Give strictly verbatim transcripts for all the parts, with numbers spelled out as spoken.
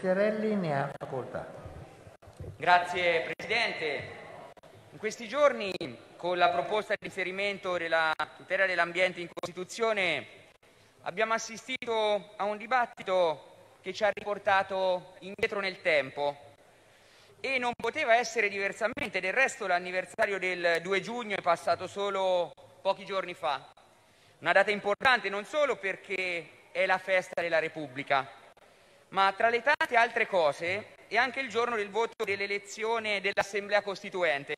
Chiarelli ne ha facoltà. Grazie Presidente. In questi giorni, con la proposta di inserimento della tutela dell'ambiente in Costituzione, abbiamo assistito a un dibattito che ci ha riportato indietro nel tempo. E non poteva essere diversamente, del resto l'anniversario del due giugno è passato solo pochi giorni fa. Una data importante non solo perché è la festa della Repubblica, ma tra le tante altre cose è anche il giorno del voto dell'elezione dell'Assemblea Costituente,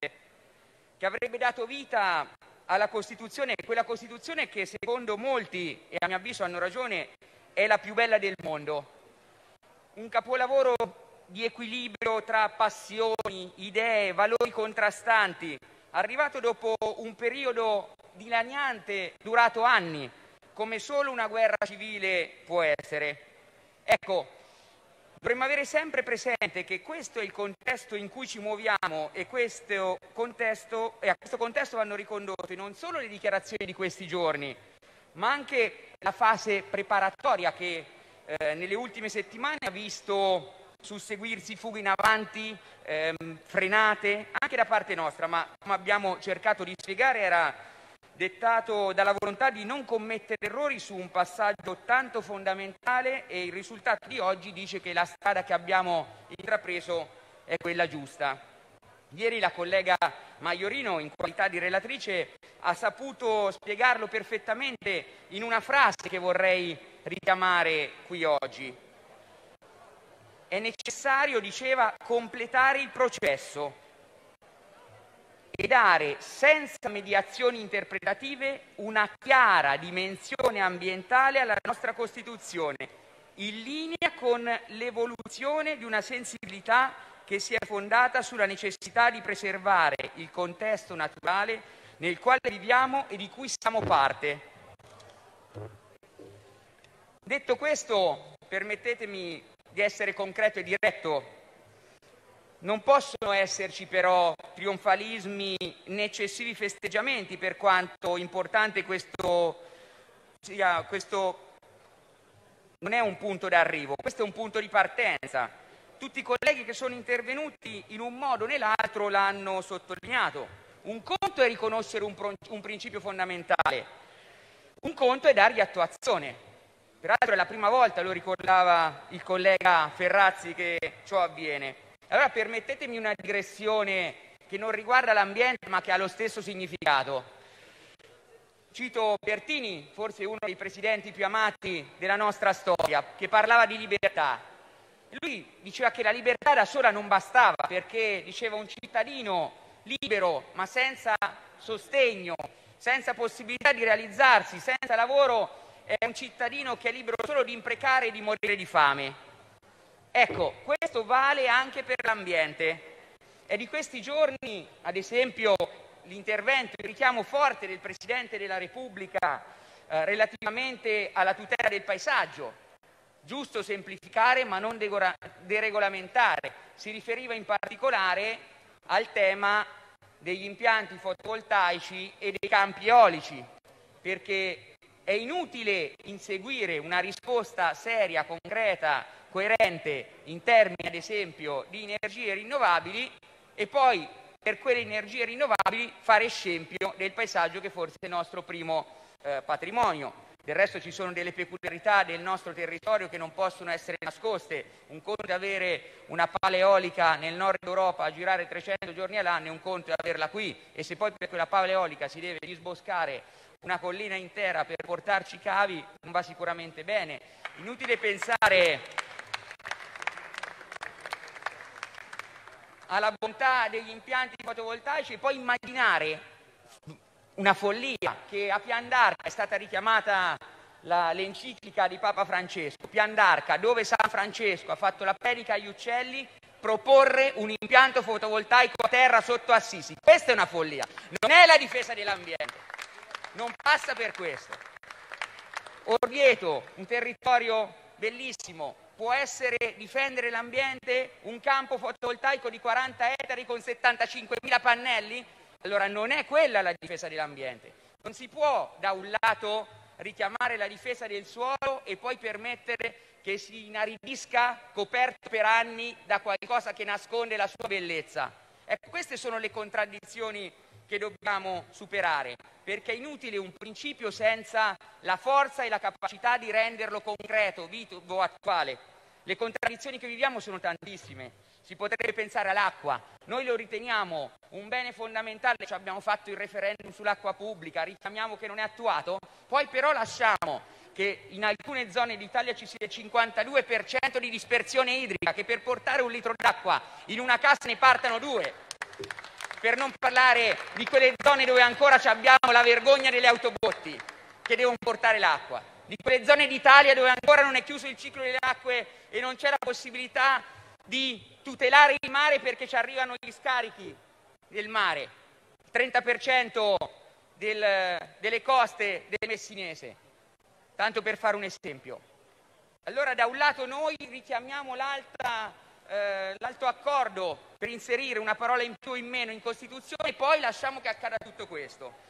che avrebbe dato vita alla Costituzione, quella Costituzione che secondo molti, e a mio avviso hanno ragione, è la più bella del mondo. Un capolavoro di equilibrio tra passioni, idee, valori contrastanti, arrivato dopo un periodo dilaniante durato anni, come solo una guerra civile può essere. Ecco, dovremmo avere sempre presente che questo è il contesto in cui ci muoviamo e, questo contesto, e a questo contesto vanno ricondotte non solo le dichiarazioni di questi giorni, ma anche la fase preparatoria che eh, nelle ultime settimane ha visto susseguirsi fughe in avanti, ehm, frenate, anche da parte nostra, ma come abbiamo cercato di spiegare era dettato dalla volontà di non commettere errori su un passaggio tanto fondamentale, e il risultato di oggi dice che la strada che abbiamo intrapreso è quella giusta. Ieri la collega Maiorino, in qualità di relatrice, ha saputo spiegarlo perfettamente in una frase che vorrei richiamare qui oggi. È necessario, diceva, completare il processo e dare, senza mediazioni interpretative, una chiara dimensione ambientale alla nostra Costituzione, in linea con l'evoluzione di una sensibilità che si è fondata sulla necessità di preservare il contesto naturale nel quale viviamo e di cui siamo parte. Detto questo, permettetemi di essere concreto e diretto. Non possono esserci però trionfalismi né eccessivi festeggiamenti, per quanto importante questo sia. Questo non è un punto d'arrivo, questo è un punto di partenza. Tutti i colleghi che sono intervenuti in un modo o nell'altro l'hanno sottolineato. Un conto è riconoscere un, pro- un principio fondamentale, un conto è dargli attuazione. Peraltro è la prima volta, lo ricordava il collega Ferrazzi, che ciò avviene. Allora permettetemi una digressione che non riguarda l'ambiente ma che ha lo stesso significato. Cito Pertini, forse uno dei presidenti più amati della nostra storia, che parlava di libertà. Lui diceva che la libertà da sola non bastava, perché diceva un cittadino libero ma senza sostegno, senza possibilità di realizzarsi, senza lavoro, è un cittadino che è libero solo di imprecare e di morire di fame. Ecco, questo vale anche per l'ambiente. È di questi giorni, ad esempio, l'intervento, il richiamo forte del Presidente della Repubblica eh, relativamente alla tutela del paesaggio. Giusto semplificare ma non deregolamentare. Si riferiva in particolare al tema degli impianti fotovoltaici e dei campi eolici, perché è inutile inseguire una risposta seria, concreta, coerente in termini, ad esempio, di energie rinnovabili e poi per quelle energie rinnovabili fare scempio del paesaggio, che forse è il nostro primo eh, patrimonio. Del resto ci sono delle peculiarità del nostro territorio che non possono essere nascoste. Un conto è avere una pala eolica nel nord Europa a girare trecento giorni all'anno e un conto è averla qui. E se poi per quella pala eolica si deve disboscare una collina intera per portarci cavi, non va sicuramente bene. Inutile pensare alla bontà degli impianti fotovoltaici e poi immaginare una follia, che a Pian d'Arca è stata richiamata la, l'enciclica di Papa Francesco. Pian d'Arca, dove San Francesco ha fatto la predica agli uccelli, proporre un impianto fotovoltaico a terra sotto Assisi. Questa è una follia, non è la difesa dell'ambiente. Non passa per questo. Orvieto, un territorio bellissimo, può essere difendere l'ambiente un campo fotovoltaico di quaranta ettari con settantacinquemila pannelli? Allora non è quella la difesa dell'ambiente. Non si può da un lato richiamare la difesa del suolo e poi permettere che si inaridisca coperto per anni da qualcosa che nasconde la sua bellezza. Ecco, queste sono le contraddizioni che dobbiamo superare, perché è inutile un principio senza la forza e la capacità di renderlo concreto, vivo, attuale. Le contraddizioni che viviamo sono tantissime. Si potrebbe pensare all'acqua. Noi lo riteniamo un bene fondamentale, ci abbiamo fatto il referendum sull'acqua pubblica, richiamiamo che non è attuato, poi però lasciamo che in alcune zone d'Italia ci sia il cinquantadue per cento di dispersione idrica, che per portare un litro d'acqua in una casa ne partano due. Per non parlare di quelle zone dove ancora abbiamo la vergogna delle autobotti che devono portare l'acqua, di quelle zone d'Italia dove ancora non è chiuso il ciclo delle acque e non c'è la possibilità di tutelare il mare perché ci arrivano gli scarichi del mare, il trenta per cento del, delle coste del Messinese, tanto per fare un esempio. Allora da un lato noi richiamiamo l'alta, eh, l'alto accordo per inserire una parola in più o in meno in Costituzione e poi lasciamo che accada tutto questo.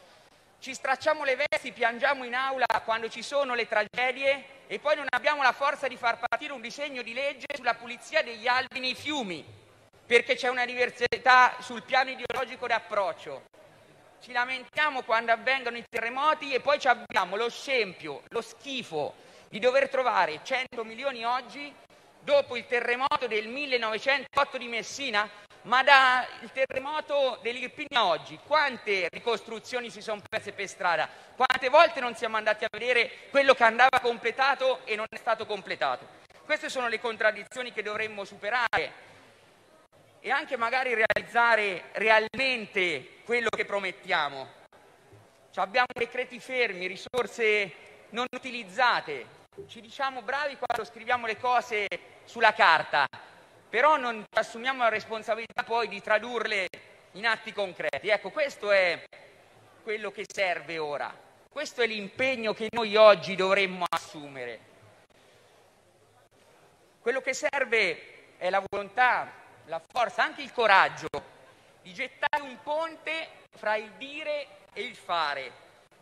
Ci stracciamo le vesti, piangiamo in aula quando ci sono le tragedie e poi non abbiamo la forza di far partire un disegno di legge sulla pulizia degli albi nei fiumi, perché c'è una diversità sul piano ideologico d'approccio. Ci lamentiamo quando avvengono i terremoti e poi abbiamo lo scempio, lo schifo di dover trovare cento milioni oggi dopo il terremoto del millenovecentootto di Messina. Ma dal terremoto dell'Irpinia oggi, quante ricostruzioni si sono perse per strada? Quante volte non siamo andati a vedere quello che andava completato e non è stato completato? Queste sono le contraddizioni che dovremmo superare e anche magari realizzare realmente quello che promettiamo. Cioè abbiamo decreti fermi, risorse non utilizzate. Ci diciamo bravi quando scriviamo le cose sulla carta, però non assumiamo la responsabilità poi di tradurle in atti concreti. Ecco, questo è quello che serve ora, questo è l'impegno che noi oggi dovremmo assumere. Quello che serve è la volontà, la forza, anche il coraggio di gettare un ponte fra il dire e il fare,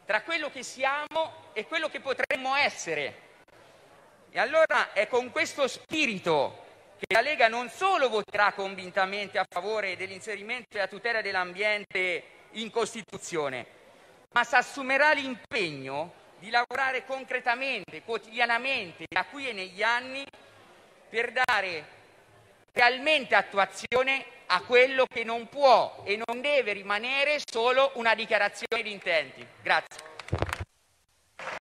tra quello che siamo e quello che potremmo essere. E allora è con questo spirito che la Lega non solo voterà convintamente a favore dell'inserimento e la tutela dell'ambiente in Costituzione, ma si assumerà l'impegno di lavorare concretamente, quotidianamente, da qui e negli anni, per dare realmente attuazione a quello che non può e non deve rimanere solo una dichiarazione di intenti. Grazie.